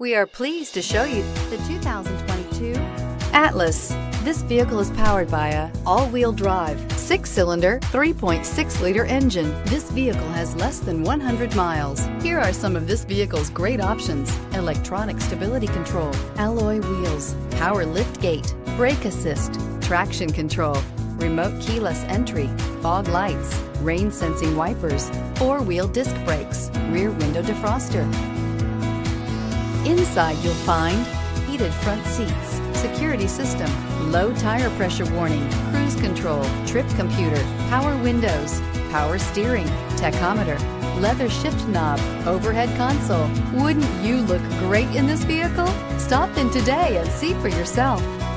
We are pleased to show you the 2022 Atlas. This vehicle is powered by an all-wheel drive, 6-cylinder, 3.6-liter engine. This vehicle has less than 100 miles. Here are some of this vehicle's great options: electronic stability control, alloy wheels, power lift gate, brake assist, traction control, remote keyless entry, fog lights, rain sensing wipers, 4-wheel disc brakes, rear window defroster. Inside you'll find heated front seats, security system, low tire pressure warning, cruise control, trip computer, power windows, power steering, tachometer, leather shift knob, overhead console. Wouldn't you look great in this vehicle? Stop in today and see for yourself.